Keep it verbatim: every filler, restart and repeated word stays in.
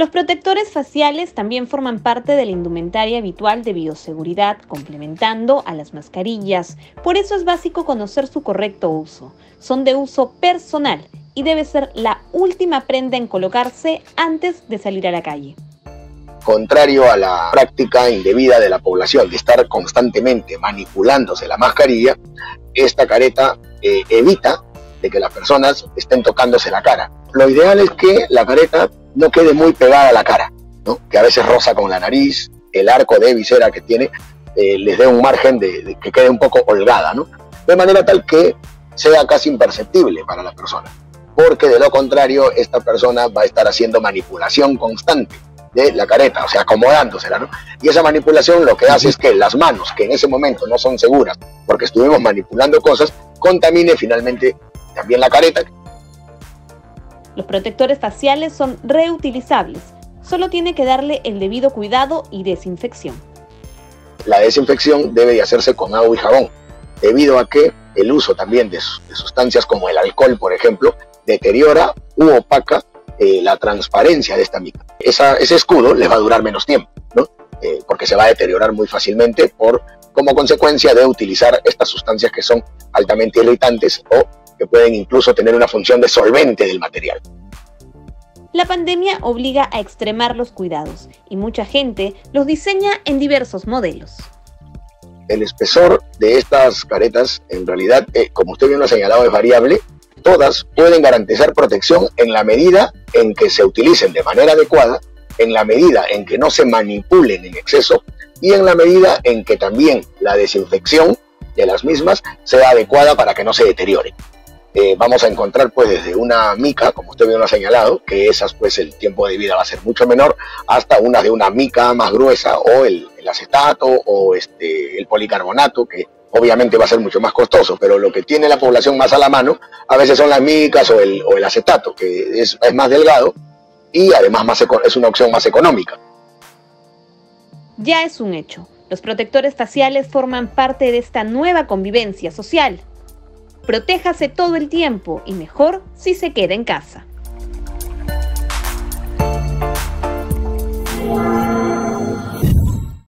Los protectores faciales también forman parte de la indumentaria habitual de bioseguridad, complementando a las mascarillas. Por eso es básico conocer su correcto uso. Son de uso personal y debe ser la última prenda en colocarse antes de salir a la calle. Contrario a la práctica indebida de la población de estar constantemente manipulándose la mascarilla, esta careta eh, evita de que las personas estén tocándose la cara. Lo ideal es que la careta no quede muy pegada a la cara, ¿no? Que a veces roza con la nariz, el arco de visera que tiene eh, les dé un margen de, de que quede un poco holgada, ¿no? De manera tal que sea casi imperceptible para la persona, porque de lo contrario esta persona va a estar haciendo manipulación constante de la careta, o sea, acomodándosela, ¿no? Y esa manipulación lo que hace es que las manos, que en ese momento no son seguras, porque estuvimos manipulando cosas, contamine finalmente también la careta. Los protectores faciales son reutilizables, solo tiene que darle el debido cuidado y desinfección. La desinfección debe hacerse con agua y jabón, debido a que el uso también de sustancias como el alcohol, por ejemplo, deteriora u opaca eh, la transparencia de esta misma. Esa, ese escudo les va a durar menos tiempo, ¿no? Eh, porque se va a deteriorar muy fácilmente por, como consecuencia de utilizar estas sustancias que son altamente irritantes o que pueden incluso tener una función de solvente del material. La pandemia obliga a extremar los cuidados y mucha gente los diseña en diversos modelos. El espesor de estas caretas, en realidad, eh, como usted bien lo ha señalado, es variable. Todas pueden garantizar protección en la medida en que se utilicen de manera adecuada, en la medida en que no se manipulen en exceso y en la medida en que también la desinfección de las mismas sea adecuada para que no se deteriore. Eh, vamos a encontrar pues desde una mica, como usted bien lo ha señalado, que esas pues el tiempo de vida va a ser mucho menor, hasta una de una mica más gruesa o el, el acetato o este, el policarbonato, que obviamente va a ser mucho más costoso, pero lo que tiene la población más a la mano a veces son las micas o el, o el acetato, que es, es más delgado y además más eco- es una opción más económica. Ya es un hecho, los protectores faciales forman parte de esta nueva convivencia social. Protéjase todo el tiempo y mejor si se queda en casa.